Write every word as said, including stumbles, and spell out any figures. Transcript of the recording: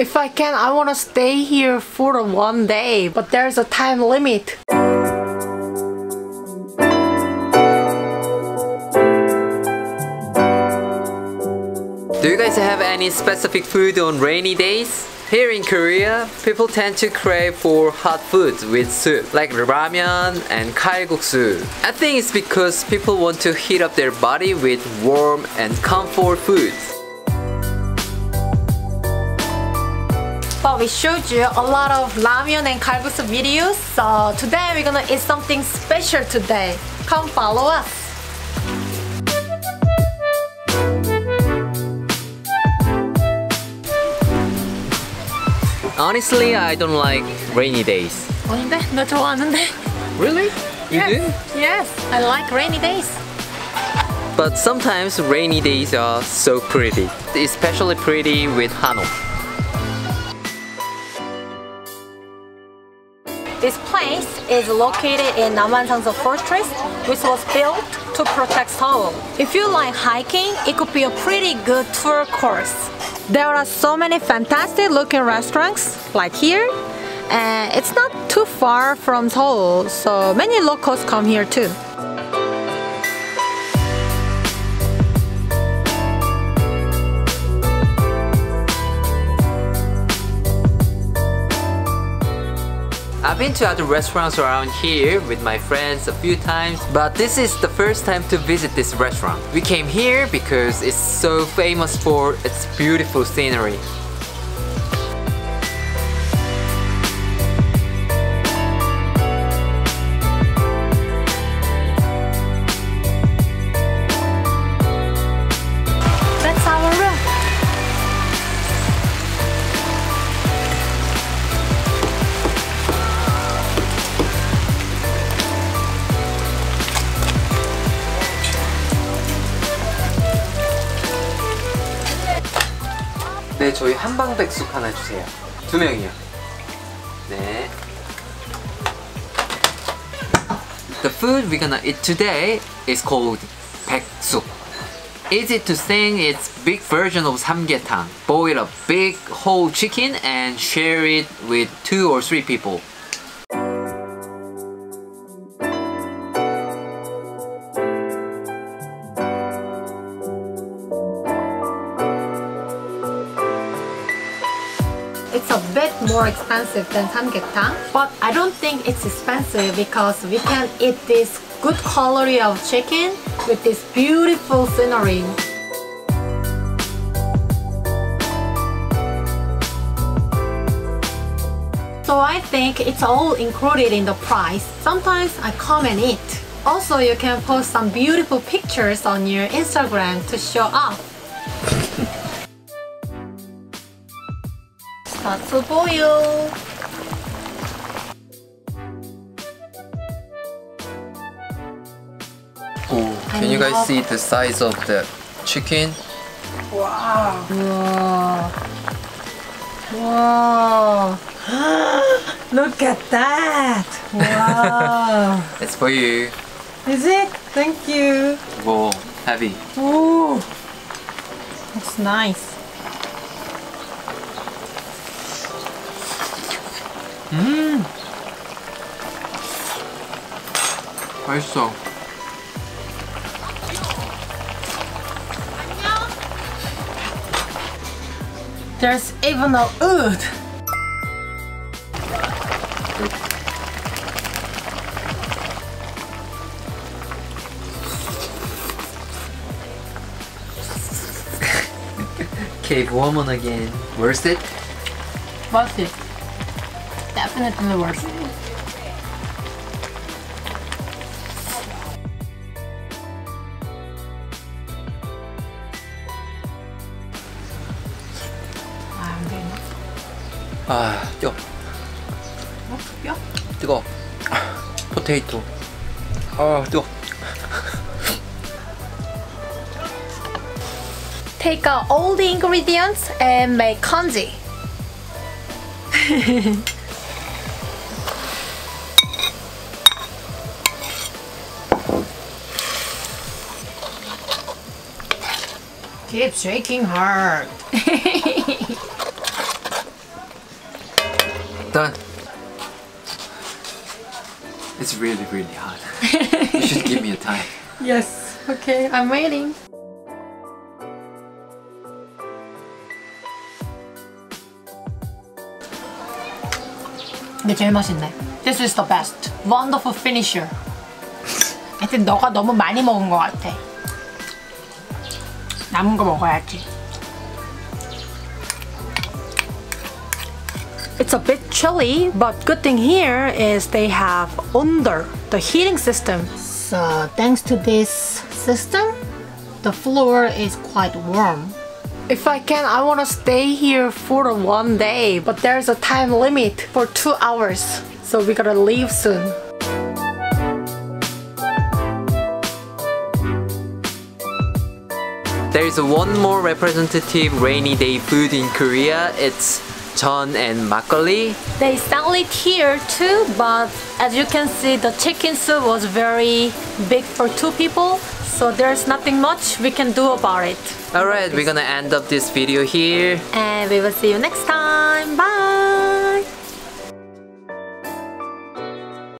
If I can, I wanna stay here for one day, but there's a time limit. Do you guys have any specific food on rainy days? Here in Korea, people tend to crave for hot foods with soup, like ramen and kalguksu. I think it's because people want to heat up their body with warm and comfort foods. But we showed you a lot of ramen and kalguksu videos, so today we're gonna eat something special today. Come follow us! Honestly, I don't like rainy days. 아닌데? 나 좋아하는데. Really? You do? Yes, I like rainy days. But sometimes rainy days are so pretty, especially pretty with Hanok. This place is located in Namhansanseong Fortress, which was built to protect Seoul. If you like hiking, it could be a pretty good tour course. There are so many fantastic looking restaurants like here, and it's not too far from Seoul, so many locals come here too. I've been to other restaurants around here with my friends a few times, but this is the first time to visit this restaurant. We came here because it's so famous for its beautiful scenery. 네, 저희 한방 백숙 하나 주세요. 두 명이요. 네. The food we're gonna eat today is called Baeksook. Easy to sing, it's big version of Samgyetang. Boil a big whole chicken and share it with two or three people. It's a bit more expensive than samgyetang, but I don't think it's expensive because we can eat this good quality of chicken with this beautiful scenery. So I think it's all included in the price. Sometimes I come and eat. Also, you can post some beautiful pictures on your Instagram to show off. 맛을 보여. Oh, can you guys see the size of the chicken? Wow. Wow. Wow. Look at that. Wow. It's for you. Is it? Thank you. Whoa, heavy. Oh, that's nice. 음, 맛있어. There's even a wood. Cave woman again. Worth it? Worth it. Definitely worth it. 아, 안 되네. 아, 뜨거. 어, 뜨거? 뜨거. 포테이토. 아, 뜨거. Take out all the ingredients and make congee. Keep shaking hard. done. It's really, really hot. You should give me a time. Yes. Okay, I'm waiting. 이게 제일 맛있네. This is the best. Wonderful finisher. 하여튼 너가 너무 많이 먹은 것 같아. 남은 거 먹어야지. It's a bit chilly, but good thing here is they have ondol, the heating system. So thanks to this system, the floor is quite warm. If I can, I want to stay here for one day, but there's a time limit for two hours, so we gotta leave soon. There's one more representative rainy day food in Korea. It's jeon and makgeolli. They sell it here too, but as you can see, the chicken soup was very big for two people, so there's nothing much we can do about it. Alright, we're gonna end up this video here. And we will see you next time.